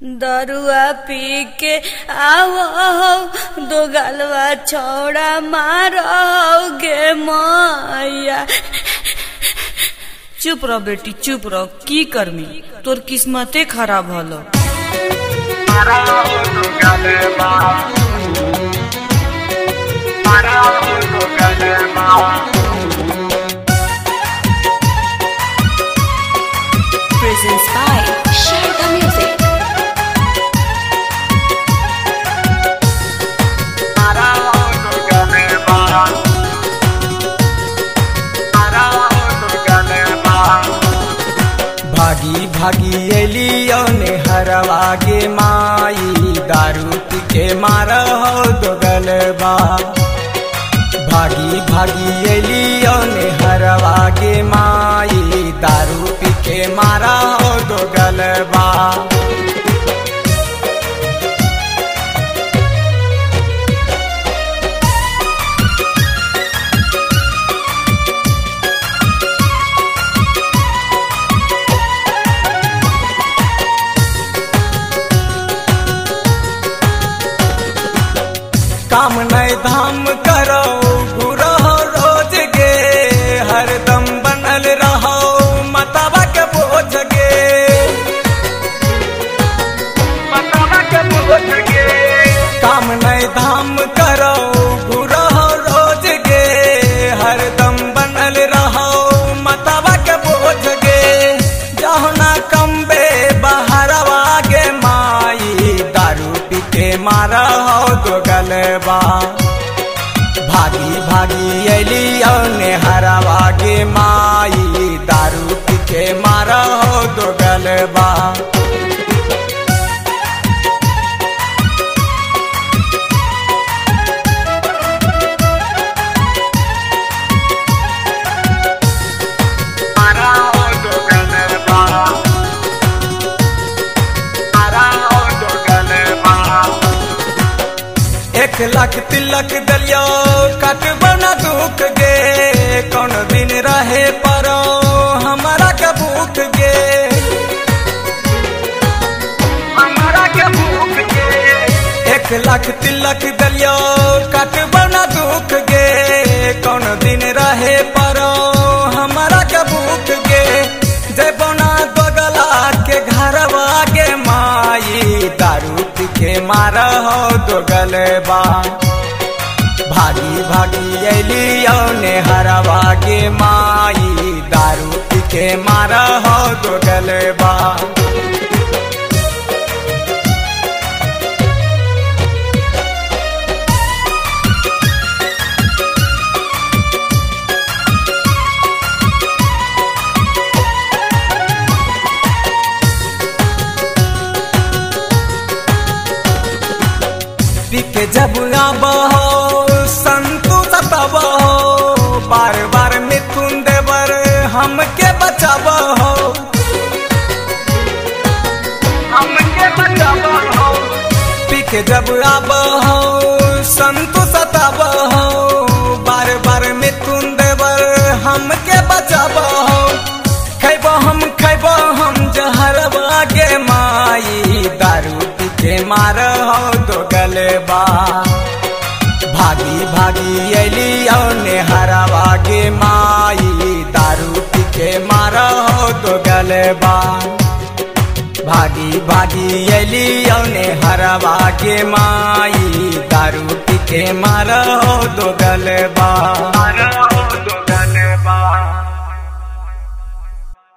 दरुआ P के आवो दो गलवा छौड़ा मारोगे माया। चुप रहो बेटी, चुप रहो, की करमी, तोर किस्मते खराब हलो। भागी भागी एलियो ने हरवा गे माई, दारू पी के मारा हो दोगलवा। भागी भागी एलियो ने हरवा गे माई, दारू पी के मारा हो दोगलवा। काम नहीं धाम करो बुरो रोज गे, हरदम बनल रहो मतवा के बोझ गे, मतवा के बोझ गे। काम नहीं धाम करो बुरो रोज गे, हरदम बनल रहो मतवा के बोझ गे। जाहो ना कम्बे बहरवा गे माई, दारू पी के मारा हो दोगलवा। भागी भागी एलियो ने हरवा गे माई, दारू पी के मारा हो दोगलवा। एक लाख तिलक दलियो कट बना दुख गे, कौन दिन रहे परो हमारा के भूख गे, हमारा के भूख गे। एक लाख तिलक दलियो कट बना दुख गे, कौन दिन रहे परो हमारा के भूख गे। जय बना दोगला के घरवा गे माई, दारू के मारा हो दोगलवा। भागी भागी एलियो ने हरवा गे माई, दारू पी के मारा हो दोगलवा। पीके जब आबहो संतु तबहो, बार बार मिथुन देवर हमके बचाबहो, हमके बचाबहो। पीके जब आबहो संतु सताबहो, बार बार मिथुन देवर हमके बचाबहो। खैबो हम जहरवा गे माई, दारू पी के मारा हो दोगलवा। भागी भागी एलियो ने हरवा गे माई, दारू पी के मारा हो दोगलवा। भागी भागी एलियो ने हरवा गे माई, दारू पी के मारा हो दोगलवा।